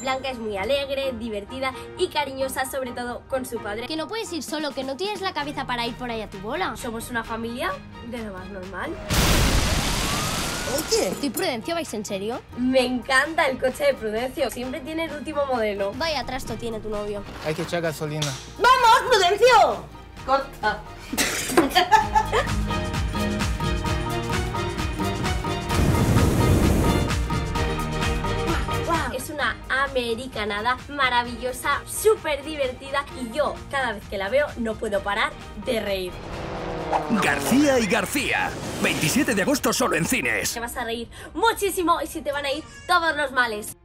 Blanca es muy alegre, divertida y cariñosa, sobre todo con su padre. Que no puedes ir solo, que no tienes la cabeza para ir por ahí a tu bola. Somos una familia de lo más normal. Oye, ¿tú y Prudencio vais en serio? Me encanta el coche de Prudencio, siempre tiene el último modelo. Vaya trasto tiene tu novio. Hay que echar gasolina. ¡Vamos, Prudencio! Corta. Es una americanada maravillosa, súper divertida y yo cada vez que la veo no puedo parar de reír. García y García, 27 de agosto solo en cines. Te vas a reír muchísimo y se te van a ir todos los males.